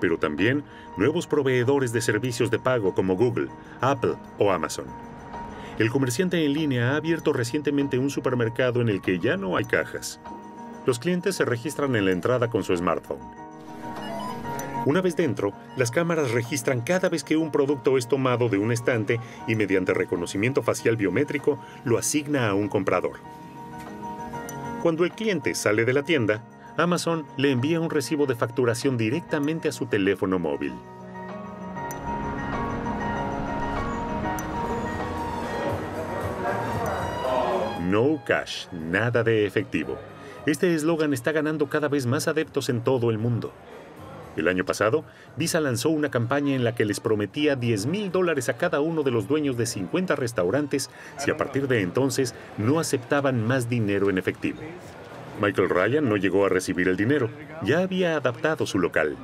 pero también nuevos proveedores de servicios de pago como Google, Apple o Amazon. El comerciante en línea ha abierto recientemente un supermercado en el que ya no hay cajas. Los clientes se registran en la entrada con su smartphone. Una vez dentro, las cámaras registran cada vez que un producto es tomado de un estante y mediante reconocimiento facial biométrico lo asigna a un comprador. Cuando el cliente sale de la tienda, Amazon le envía un recibo de facturación directamente a su teléfono móvil. No cash, nada de efectivo. Este eslogan está ganando cada vez más adeptos en todo el mundo. El año pasado, Visa lanzó una campaña en la que les prometía $10,000 a cada uno de los dueños de 50 restaurantes si a partir de entonces no aceptaban más dinero en efectivo. Michael Ryan no llegó a recibir el dinero, ya había adaptado su local.